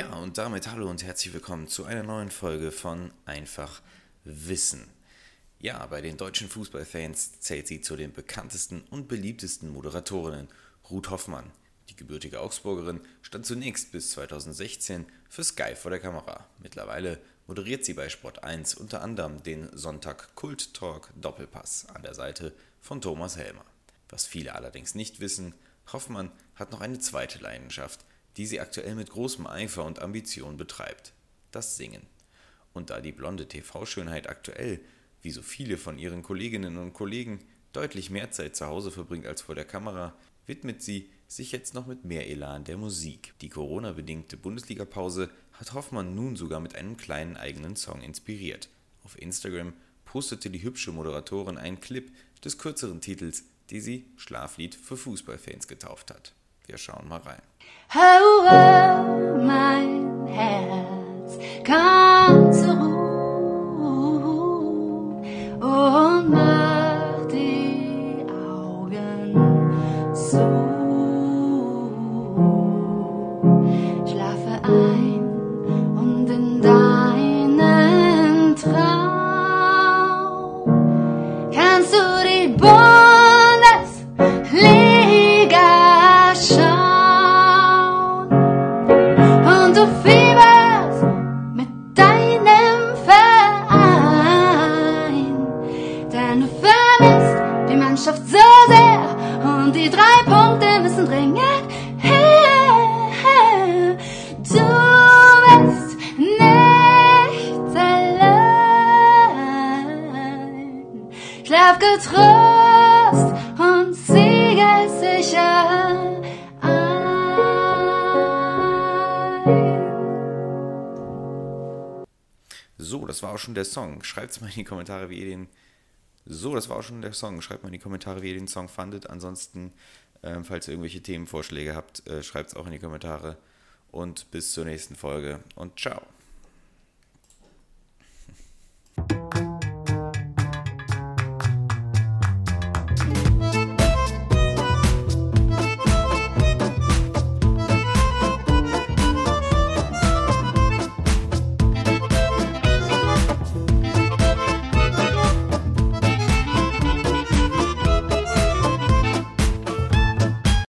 Ja, und damit hallo und herzlich willkommen zu einer neuen Folge von Einfach Wissen. Ja, bei den deutschen Fußballfans zählt sie zu den bekanntesten und beliebtesten Moderatorinnen. Ruth Hofmann, die gebürtige Augsburgerin, stand zunächst bis 2016 für Sky vor der Kamera. Mittlerweile moderiert sie bei Sport1 unter anderem den Sonntag-Kult-Talk Doppelpass an der Seite von Thomas Helmer. Was viele allerdings nicht wissen, Hofmann hat noch eine zweite Leidenschaft, die sie aktuell mit großem Eifer und Ambition betreibt, das Singen. Und da die blonde TV-Schönheit aktuell, wie so viele von ihren Kolleginnen und Kollegen, deutlich mehr Zeit zu Hause verbringt als vor der Kamera, widmet sie sich jetzt noch mit mehr Elan der Musik. Die Corona-bedingte Bundesliga-Pause hat Hofmann nun sogar mit einem kleinen eigenen Song inspiriert. Auf Instagram postete die hübsche Moderatorin einen Clip des kürzeren Titels, die sie Schlaflied für Fußballfans getauft hat. Wir schauen mal rein. Oh, oh, mein Herz, komm zur Ruhe und mach die Augen zu. Schlafe ein und in deinen Traum kannst du die Bundesliga schauen. Schlaf getrost und siegessicher ein. So, das war auch schon der Song. Schreibt mal in die Kommentare, wie ihr den... Song fandet. Ansonsten, falls ihr irgendwelche Themenvorschläge habt, schreibt es auch in die Kommentare. Und bis zur nächsten Folge und ciao.